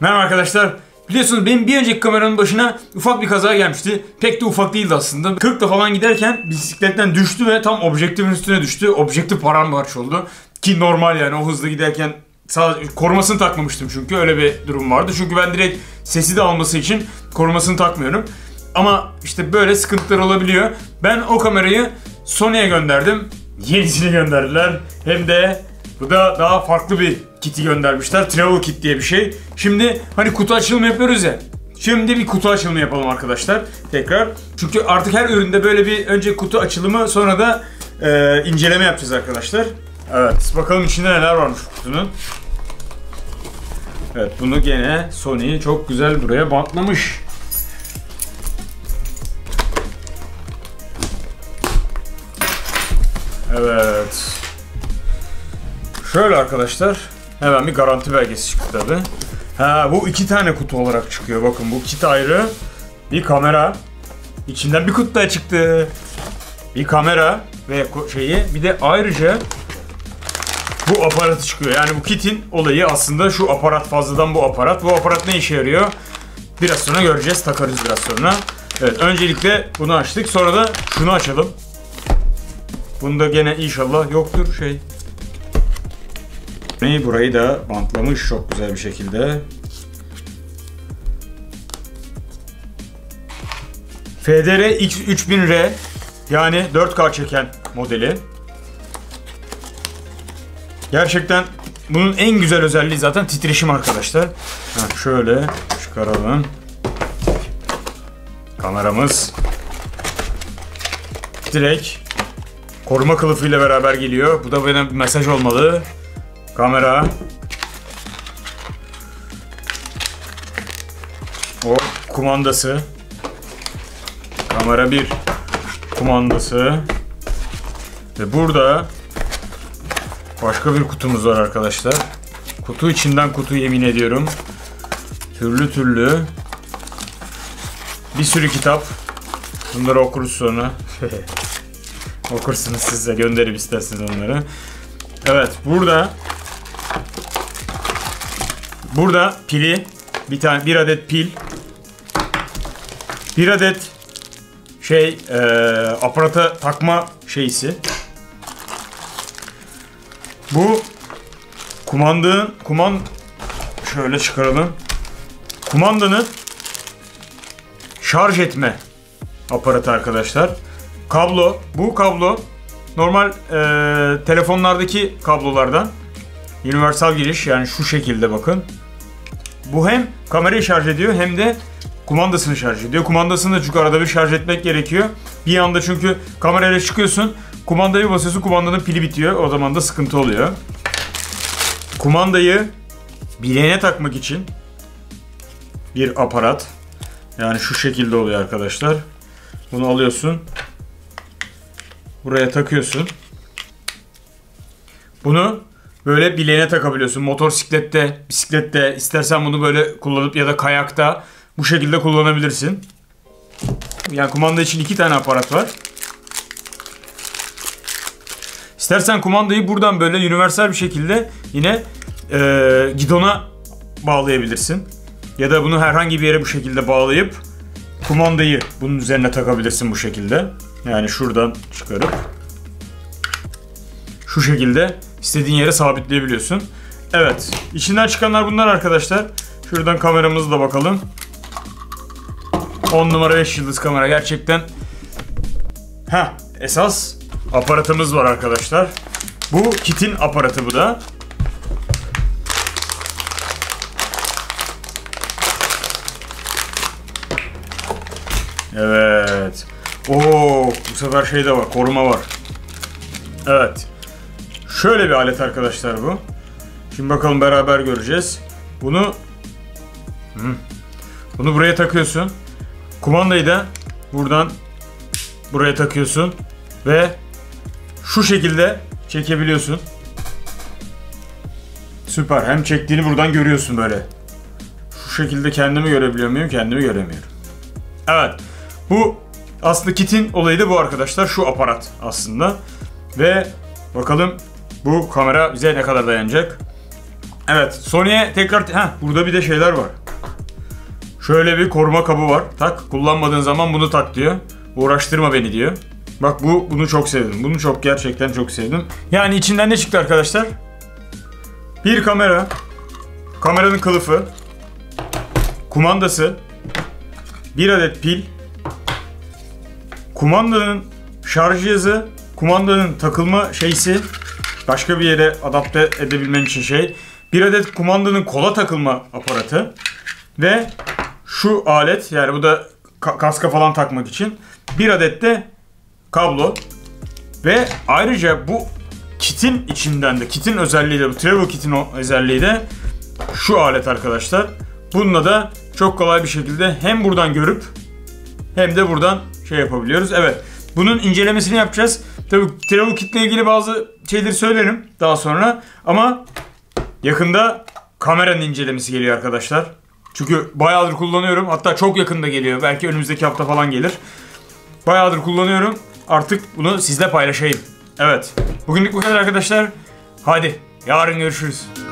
Merhaba arkadaşlar. Biliyorsunuz benim bir önceki kameranın başına ufak bir kaza gelmişti. Pek de ufak değildi aslında. 40'la falan giderken bisikletten düştü ve tam objektifin üstüne düştü. Objektif paramparça oldu. Ki normal yani, o hızla giderken korumasını takmamıştım çünkü öyle bir durum vardı. Çünkü ben direkt sesi de alması için korumasını takmıyorum. Ama işte böyle sıkıntılar olabiliyor. Ben o kamerayı Sony'ye gönderdim. Yenisini gönderdiler. Hem de bu da daha farklı bir kiti göndermişler. Travel kit diye bir şey. Şimdi hani kutu açılımı yapıyoruz ya. Şimdi bir kutu açılımı yapalım arkadaşlar. Tekrar. Çünkü artık her üründe böyle bir önce kutu açılımı, sonra da inceleme yapacağız arkadaşlar. Evet. Bakalım içinde neler varmış kutunun. Evet. Bunu gene Sony çok güzel buraya bantlamış. Evet. Şöyle arkadaşlar. Hemen bir garanti belgesi çıktı tabi. Ha, bu iki tane kutu olarak çıkıyor. Bakın bu kit ayrı. Bir kamera. İçinden bir kutu daha çıktı. Bir kamera ve şeyi. Bir de ayrıca bu aparat çıkıyor. Yani bu kitin olayı aslında şu aparat, fazladan bu aparat. Bu aparat ne işe yarıyor? Biraz sonra göreceğiz. Takarız biraz sonra. Evet, öncelikle bunu açtık. Sonra da şunu açalım. Bunda gene inşallah yoktur şey. Burayı da bantlamış çok güzel bir şekilde. FDR-X3000R yani 4K çeken modeli. Gerçekten bunun en güzel özelliği zaten titreşim arkadaşlar. Heh, şöyle çıkaralım. Kameramız direkt koruma kılıfıyla beraber geliyor. Bu da benim bir mesaj olmalı. Kamera. O kumandası. Kamera 1 kumandası. Ve burada başka bir kutumuz var arkadaşlar. Kutu içinden kutu, yemin ediyorum. Türlü türlü. Bir sürü kitap. Bunları okuruz sonra. Okursunuz, size gönderip isterseniz onları. Evet, burada pili, bir adet pil, bir adet şey, aparata takma şeysi. Bu şöyle çıkaralım. Kumandanın şarj etme aparatı arkadaşlar. Kablo, bu kablo normal telefonlardaki kablolardan. Universal giriş, yani şu şekilde bakın. Bu hem kamerayı şarj ediyor hem de kumandasını şarj ediyor. Kumandasını da çünkü arada bir şarj etmek gerekiyor. Bir anda, çünkü kamerayla çıkıyorsun, kumandayı basıyorsun, kumandanın pili bitiyor. O zaman da sıkıntı oluyor. Kumandayı bileğine takmak için bir aparat. Yani şu şekilde oluyor arkadaşlar. Bunu alıyorsun. Buraya takıyorsun. Bunu böyle bileğine takabiliyorsun. Motosiklette, bisiklette, istersen bunu böyle kullanıp ya da kayakta bu şekilde kullanabilirsin. Yani kumanda için iki tane aparat var. İstersen kumandayı buradan böyle universal bir şekilde yine gidona bağlayabilirsin. Ya da bunu herhangi bir yere bu şekilde bağlayıp kumandayı bunun üzerine takabilirsin bu şekilde. Yani şuradan çıkarıp şu şekilde istediğin yere sabitleyebiliyorsun. Evet, içinden çıkanlar bunlar arkadaşlar. Şuradan kameramızı da bakalım. 10 numara 5 yıldız kamera gerçekten. Esas aparatımız var arkadaşlar. Bu kitin aparatı bu da. Evet. Oo, bu sefer şey de var, koruma var. Evet. Şöyle bir alet arkadaşlar bu. Şimdi bakalım, beraber göreceğiz. Bunu buraya takıyorsun. Kumandayı da buradan buraya takıyorsun ve şu şekilde çekebiliyorsun. Süper. Hem çektiğini buradan görüyorsun böyle. Şu şekilde kendimi görebiliyor muyum? Kendimi göremiyorum. Evet. Bu aslında kitin olayı da bu arkadaşlar. Şu aparat aslında. Ve bakalım bu kamera bize ne kadar dayanacak. Evet, Sony'ye tekrar... burada bir de şeyler var. Şöyle bir koruma kabı var. Tak, kullanmadığın zaman bunu tak diyor. Uğraştırma beni diyor. Bak bunu çok sevdim. Bunu gerçekten çok sevdim. Yani içinden ne çıktı arkadaşlar? Bir kamera, kameranın kılıfı, kumandası, bir adet pil, kumandanın şarj cihazı, kumandanın takılma şeysi, başka bir yere adapte edebilmen için şey, bir adet kumandanın kola takılma aparatı ve şu alet, yani bu da kaska falan takmak için, bir adet de kablo ve ayrıca bu kitin içinden de, kitin özelliği de, bu travel kitin özelliği de şu alet arkadaşlar. Bununla da çok kolay bir şekilde hem buradan görüp hem de buradan şey yapabiliyoruz. Evet, bunun incelemesini yapacağız. Tabii travel kitle ilgili bazı şeyleri söylerim daha sonra ama yakında kameranın incelemesi geliyor arkadaşlar. Çünkü bayağıdır kullanıyorum, hatta çok yakında geliyor, belki önümüzdeki hafta falan gelir. Bayağıdır kullanıyorum, artık bunu sizle paylaşayım. Evet, bugünlük bu kadar arkadaşlar. Hadi yarın görüşürüz.